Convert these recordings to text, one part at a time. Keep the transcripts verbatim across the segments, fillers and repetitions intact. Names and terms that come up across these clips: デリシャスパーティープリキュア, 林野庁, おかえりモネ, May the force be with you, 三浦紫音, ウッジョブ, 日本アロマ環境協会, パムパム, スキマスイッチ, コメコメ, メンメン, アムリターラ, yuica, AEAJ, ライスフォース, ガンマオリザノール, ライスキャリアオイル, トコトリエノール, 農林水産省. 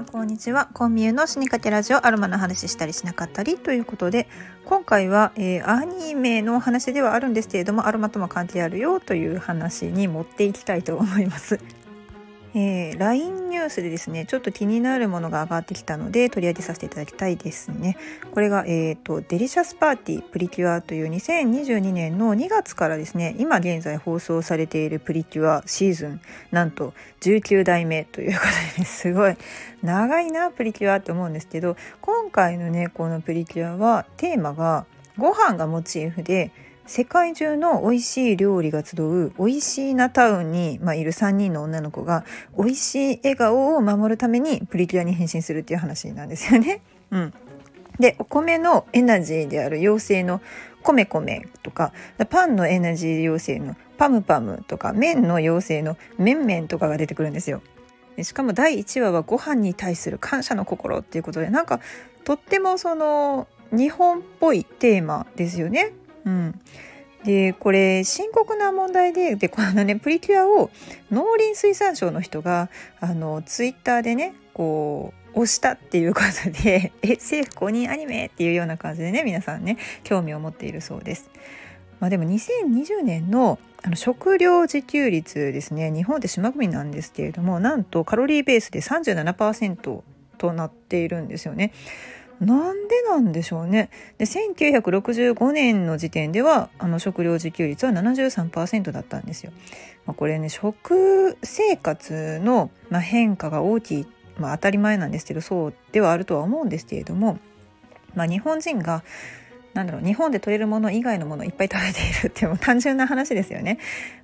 んこんにちは。コンミューの死にかけラジオ、アロマの話したりしなかったりということで、今回は、えー、アニメの話ではあるんですけれども、アロマとも関係あるよという話に持っていきたいと思います。えー、ライン ニュースでですね、ちょっと気になるものが上がってきたので取り上げさせていただきたいですね。これが、えーと、デリシャスパーティープリキュアというにせんにじゅうにねんのにがつからですね、今現在放送されているプリキュアシーズン、なんとじゅうきゅうだいめということで、すごい長いなプリキュアって思うんですけど、今回のねこのプリキュアはテーマがご飯がモチーフで、世界中の美味しい料理が集う美味しいなタウンに、まあ、いるさんにんの女の子が美味しい笑顔を守るためにプリキュアに変身するっていう話なんですよね。うん、でお米のエナジーである妖精のコメコメとか、パンのエナジー妖精のパムパムとか、麺の妖精のメンメンとかが出てくるんですよ。でしかもだいいちわはご飯に対する感謝の心っていうことで、なんかとってもその日本っぽいテーマですよね。うん、でこれ深刻な問題 で, でこの、ね、プリキュアを農林水産省の人があのツイッターでねこう押したっていうことで、え政府公認アニメっていうような感じでね、皆さんね興味を持っているそうです。まあ、でもにせんにじゅうねん の, あの食料自給率ですね、日本って島国なんですけれども、なんとカロリーベースで さんじゅうななパーセント となっているんですよね。なんでなんでしょうね。でせんきゅうひゃくろくじゅうごねんの時点ではあの食料自給率は ななじゅうさんパーセント だったんですよ。まあ、これね食生活の、まあ、変化が大きい、まあ、当たり前なんですけど、そうではあるとは思うんですけれども、まあ、日本人がなんだろう、日本で取れるもの以外のものをいっぱい食べているってもう単純な話ですよね。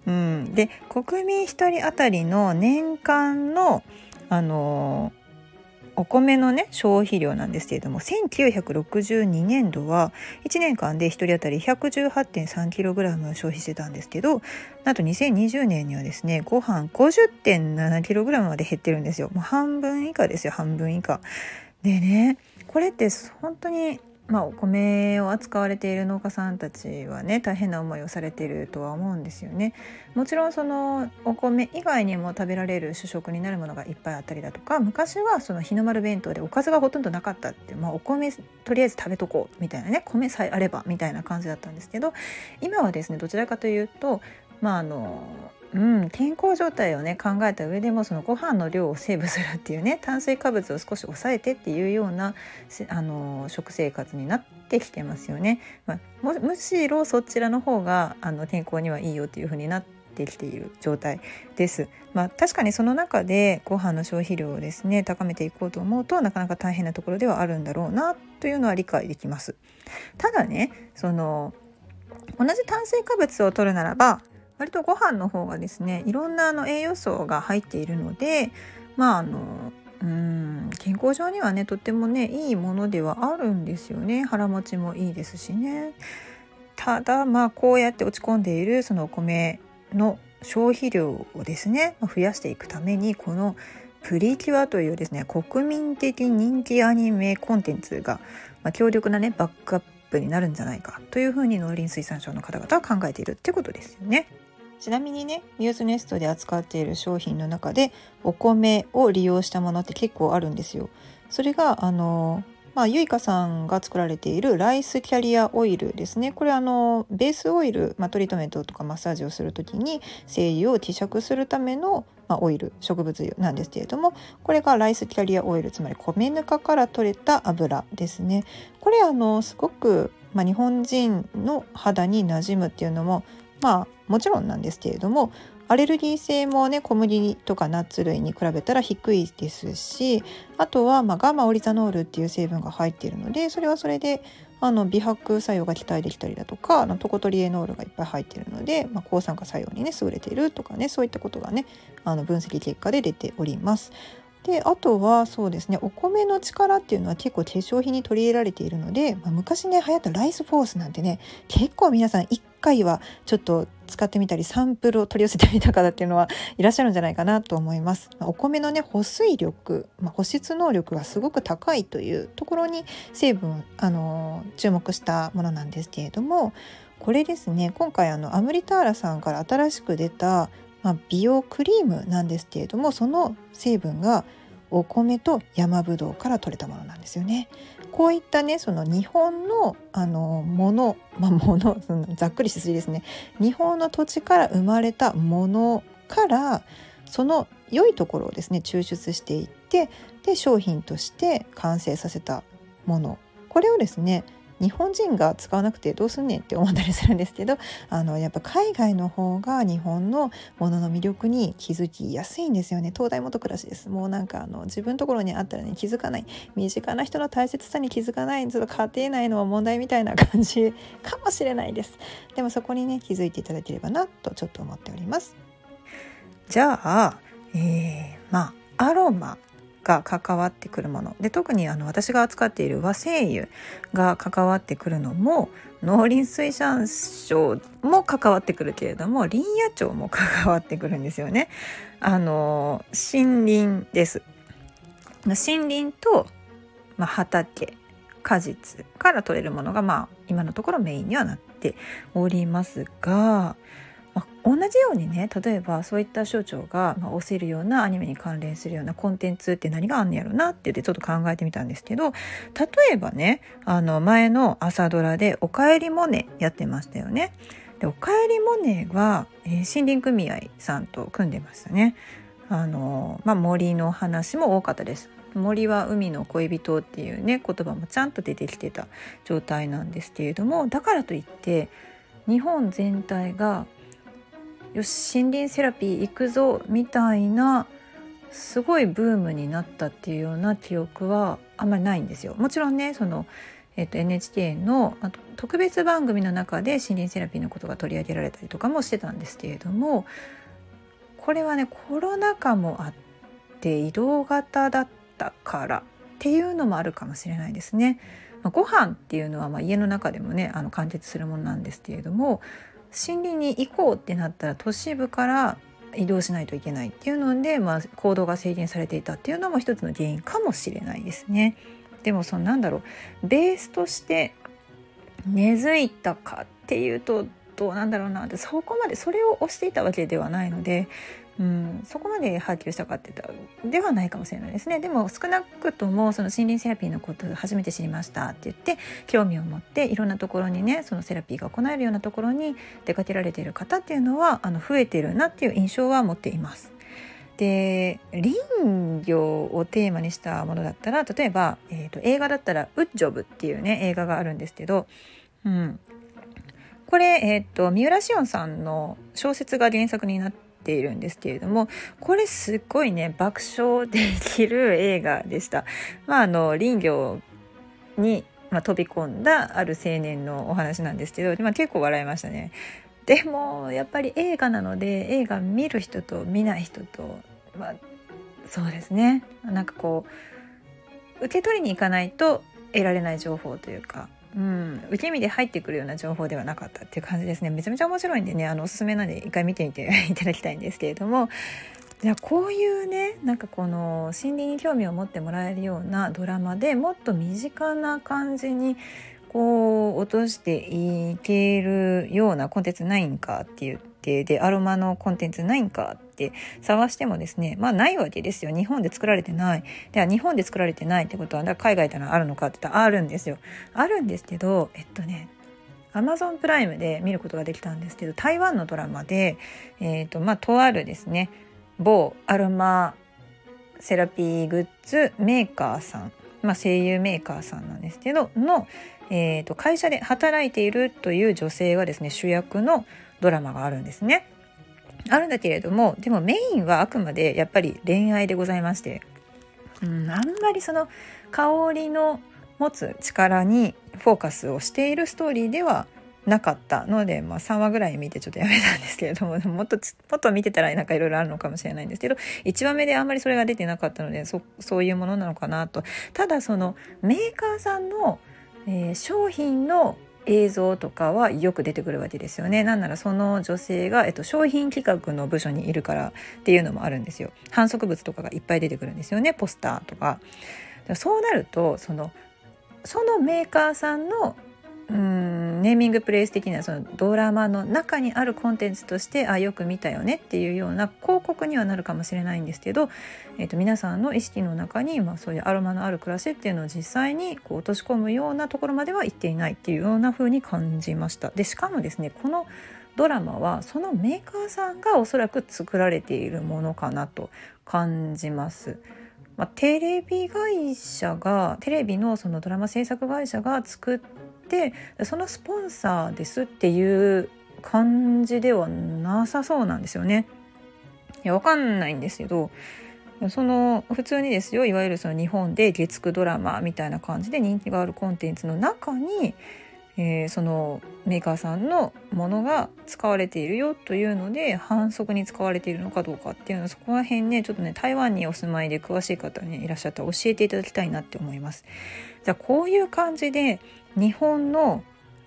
うん、で国民ひとり当たりの年間のあのーお米のね消費量なんですけれども、せんきゅうひゃくろくじゅうにねんどはいちねんかんでひとり当たり ひゃくじゅうはちてんさんキログラム 消費してたんですけど、なんとにせんにじゅうねんにはですねご飯 ごじゅうてんななキログラム まで減ってるんですよ。もう半分以下ですよ、半分以下でね。これって本当にまあお米を扱われている農家さんたちはね大変な思いをされているとは思うんですよね。もちろんそのお米以外にも食べられる主食になるものがいっぱいあったりだとか、昔はその日の丸弁当でおかずがほとんどなかったって、まあ、お米とりあえず食べとこうみたいなね、米さえあればみたいな感じだったんですけど、今はですねどちらかというとまああのうん、健康状態をね考えた上でもそのご飯の量をセーブするっていうね、炭水化物を少し抑えてっていうようなあの食生活になってきてますよね。まあ、む, むしろそちらの方があの健康にはいいよっていう風になってきている状態です。まあ、確かにその中でご飯の消費量をですね高めていこうと思うと、なかなか大変なところではあるんだろうなというのは理解できます。ただねその同じ炭水化物を摂るならば割とご飯の方がですねいろんなあの栄養素が入っているので、まああのうーん健康上にはねとってもねいいものではあるんですよね。腹持ちもいいですしね。ただまあこうやって落ち込んでいるそのお米の消費量をですね増やしていくために、このプリキュアというですね国民的人気アニメコンテンツが、まあ、強力なねバックアップになるんじゃないかというふうに農林水産省の方々は考えているってことですよね。ちなみにねニュースネストで扱っている商品の中でお米を利用したものって結構あるんですよ。それがあの、まあ、ゆいかさんが作られているライスキャリアオイルですね。これあのベースオイル、まあ、トリートメントとかマッサージをするときに精油を希釈するための、まあ、オイル、植物油なんですけれども、これがライスキャリアオイル、つまり米ぬかから取れた油ですね。これあのすごく、まあ、日本人の肌に馴染むっていうのもまあもちろんなんですけれども、アレルギー性もね小麦とかナッツ類に比べたら低いですし、あとはまあガンマオリザノールっていう成分が入っているので、それはそれであの美白作用が期待できたりだとか、あのトコトリエノールがいっぱい入っているので、まあ、抗酸化作用にね優れているとかね、そういったことがねあの分析結果で出ております。であとはそうですねお米の力っていうのは結構化粧品に取り入れられているので、まあ、昔ね流行ったライスフォースなんてね結構皆さんいっかいはちょっと使ってみたりサンプルを取り寄せてみた方っていうのはいらっしゃるんじゃないかなと思います。まあ、お米のね保水力、まあ、保湿能力がすごく高いというところに成分、あのー、注目したものなんですけれども、これですね今回あのアムリターラさんから新しく出たまあ、美容クリームなんですけれども、その成分がお米と山ぶどうから取れたものなんですよね。こういったね、その日本のあのもの、まあ、ものそのざっくりしすぎですね。日本の土地から生まれたものからその良いところをですね抽出していって、で商品として完成させたもの、これをですね日本人が使わなくてどうすんねんって思ったりするんですけど、あのやっぱ海外の方が日本のものの魅力に気づきやすいんですよね。東大元暮らしです。もうなんかあの自分のところにあったらね気づかない、身近な人の大切さに気づかない、ちょっと家庭内の問題みたいな感じかもしれないです。でもそこにね気づいていただければなとちょっと思っております。じゃあ、えー、まあアロマが関わってくるもので、特にあの私が扱っている和精油が関わってくるのも、農林水産省も関わってくるけれども林野庁も関わってくるんですよね。あの森林です。森林と、まあ、畑果実から取れるものが、まあ、今のところメインにはなっておりますが、同じようにね、例えばそういった省庁が推せるようなアニメに関連するようなコンテンツって何があんねやろなって言ってちょっと考えてみたんですけど、例えばね、あの前の朝ドラでおかえりモネやってましたよね。でおかえりモネは、えー、森林組合さんと組んでましたね。あの、まあ、森の話も多かったです。森は海の恋人っていうね言葉もちゃんと出てきてた状態なんですけれども、だからといって日本全体がよし森林セラピー行くぞみたいなすごいブームになったっていうような記憶はあんまりないんですよ。もちろんねその、えっと、エヌエイチケー のあと特別番組の中で森林セラピーのことが取り上げられたりとかもしてたんですけれども、これはねコロナ禍もあって移動型だったからっていうのもあるかもしれないですね。まあ、ご飯っていうのはまあ家の中でもねあの完結するものなんですけれども、森林に行こうってなったら都市部から移動しないといけないっていうので、まあ、行動が制限されていたっていうのも一つの原因かもしれないですね。でもそのなんだろう、ベースとして根付いたかっていうとどうなんだろうなって、そこまでそれを推していたわけではないので、うん、そこまで波及したかってたではないかもしれないですね。でも少なくともその森林セラピーのことを初めて知りましたって言って興味を持っていろんなところにねそのセラピーが行えるようなところに出かけられている方っていうのはあの増えてるなっていう印象は持っています。で林業をテーマにしたものだったら、例えば、えーと、映画だったらウッジョブっていうね映画があるんですけど、うん、これ、えーと、三浦紫音さんの小説が原作になってているんですけれども、これすっごいね爆笑できる映画でした。まあ、あの林業に、まあ、飛び込んだある青年のお話なんですけど、まあ、結構笑いましたね。でもやっぱり映画なので映画見る人と見ない人と、まあ、そうですね、なんかこう受け取りに行かないと得られない情報というか、うん、受け身で入ってくるような情報ではなかったっていう感じですね。めちゃめちゃ面白いんでね、あのおすすめなんで一回見てみていただきたいんですけれども、じゃあこういうねなんかこの森林に興味を持ってもらえるようなドラマでもっと身近な感じにこう落としていけるようなコンテンツないんかって言って、でアロマのコンテンツないんかって探してもですね、まあないわけですよ。日本で作られてない。では日本で作られてないってことはだから海外であるのかって言ったらあるんですよ。あるんですけど、えっとねアマゾンプライムで見ることができたんですけど、台湾のドラマで、えーとまあ、とあるですね某アロマセラピーグッズメーカーさん、まあ、声優メーカーさんなんですけどの、えーと、会社で働いているという女性がですね主役のドラマがあるんですね。あるんだけれども、でもメインはあくまでやっぱり恋愛でございまして、うん、あんまりその香りの持つ力にフォーカスをしているストーリーではなかったので、まあ、さんわぐらい見てちょっとやめたんですけれども、もっともっと見てたらなんかいろいろあるのかもしれないんですけど、いちわめであんまりそれが出てなかったので そ, そういうものなのかなと。ただそのメーカーさんの、えー、商品の映像とかはよく出てくるわけですよね。なんならその女性が、えっと、商品企画の部署にいるからっていうのもあるんですよ。販促物とかがいっぱい出てくるんですよね。ポスターとか。そうなるとそのそのメーカーさんのうーんネーミングプレイス的なそのドラマの中にあるコンテンツとしてあよく見たよねっていうような広告にはなるかもしれないんですけど、えー、と皆さんの意識の中に、まあ、そういうアロマのある暮らしっていうのを実際にこう落とし込むようなところまでは行っていないっていうような風に感じました。でしかもですね、このドラマはそのメーカーさんがおそらく作られているものかなと感じます。まあ、テレビ会社がテレビのそのドラマ制作会社が作ってそのスポンサーですっていう感じではなさそうなんですよね。いやわかんないんですけど、その普通にですよ、いわゆるその日本で月くドラマみたいな感じで人気があるコンテンツの中に、えー、そのメーカーさんのものが使われているよというので反則に使われているのかどうかっていうのはそこら辺ね、ちょっとね台湾にお住まいで詳しい方ねいらっしゃったら教えていただきたいなって思います。じゃあこういう感じで日本の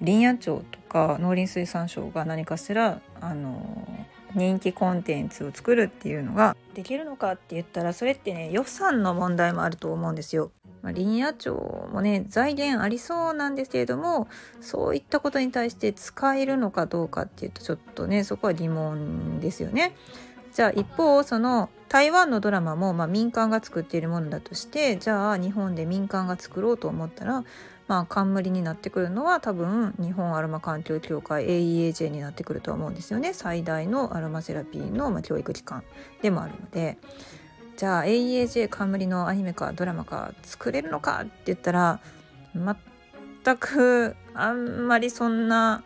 林野庁とか農林水産省が何かしらあの人気コンテンツを作るっていうのができるのかって言ったら、それってね予算の問題もあると思うんですよ。まあ、林野庁もね財源ありそうなんですけれども、そういったことに対して使えるのかどうかっていうとちょっとねそこは疑問ですよね。じゃあ一方その台湾のドラマもまあ民間が作っているものだとして、じゃあ日本で民間が作ろうと思ったら、まあ冠になってくるのは多分日本アロマ環境協会 エーイーエージェー になってくるとは思うんですよね。最大のアロマセラピーのまあ教育機関でもあるので。じゃあ エーイーエージェー 冠のアニメかドラマか作れるのかって言ったら、全くあんまりそんな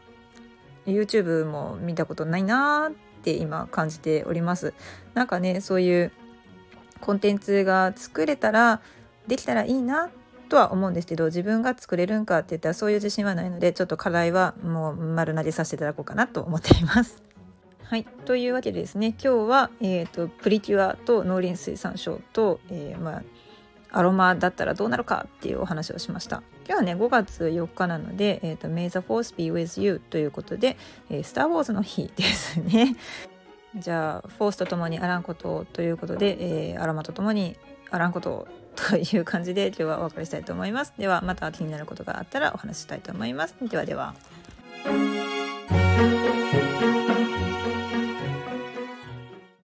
YouTube も見たことないなって今感じております。なんかねそういうコンテンツが作れたらできたらいいなとは思うんですけど、自分が作れるんかって言ったらそういう自信はないので、ちょっと課題はもう丸投げさせていただこうかなと思っています。はい、というわけでですね、今日は、えーと、プリキュアと農林水産省と、えーまあ、アロマだったらどうなるかっていうお話をしました。今日はねごがつよっかなので、えーと、May the force be with you ということで、えー、スターウォーズの日ですね。じゃあフォースとともにあらんことということで、えー、アロマとともにあらんことという感じで今日はお別れしたいと思います。ではまた気になることがあったらお話ししたいと思います。ではでは。